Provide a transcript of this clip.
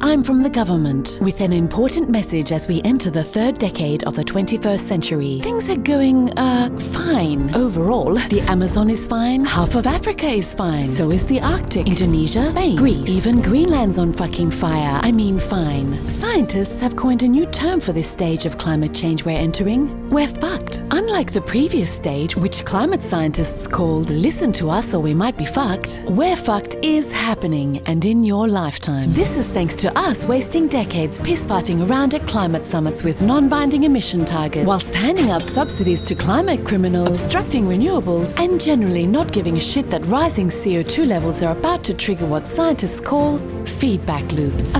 I'm from the government with an important message as we enter the third decade of the 21st century. Things are going, fine. Overall, the Amazon is fine, half of Africa is fine, so is the Arctic, Indonesia, Spain, Greece, even Greenland's on fucking fire. I mean fine. Scientists have coined a new term for this stage of climate change we're entering. We're fucked. Unlike the previous stage, which climate scientists called listen to us or we might be fucked, we're fucked is happening and in your lifetime. This is thanks to us wasting decades piss-farting around at climate summits with non-binding emission targets, whilst handing out subsidies to climate criminals, obstructing renewables, and generally not giving a shit that rising CO2 levels are about to trigger what scientists call feedback loops.